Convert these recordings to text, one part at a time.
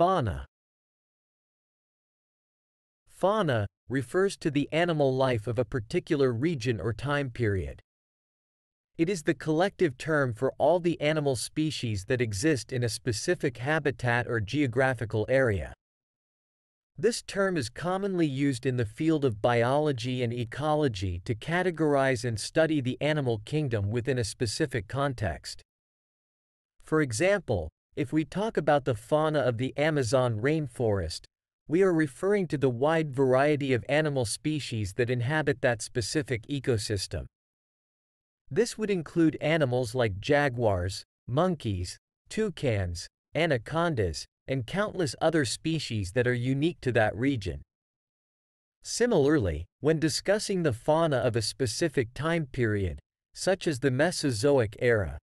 Fauna. Fauna refers to the animal life of a particular region or time period. It is the collective term for all the animal species that exist in a specific habitat or geographical area. This term is commonly used in the field of biology and ecology to categorize and study the animal kingdom within a specific context. For example, if we talk about the fauna of the Amazon rainforest, we are referring to the wide variety of animal species that inhabit that specific ecosystem. This would include animals like jaguars, monkeys, toucans, anacondas, and countless other species that are unique to that region. Similarly, when discussing the fauna of a specific time period, such as the Mesozoic era,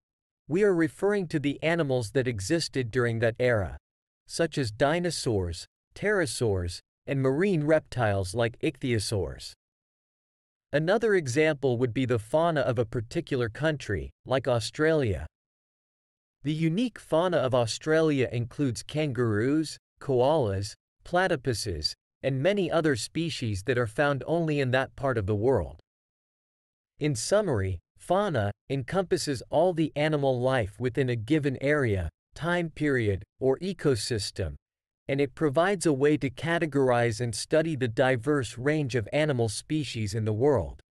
we are referring to the animals that existed during that era, such as dinosaurs, pterosaurs, and marine reptiles like ichthyosaurs. Another example would be the fauna of a particular country, like Australia. The unique fauna of Australia includes kangaroos, koalas, platypuses, and many other species that are found only in that part of the world. In summary, fauna encompasses all the animal life within a given area, time period, or ecosystem, and it provides a way to categorize and study the diverse range of animal species in the world.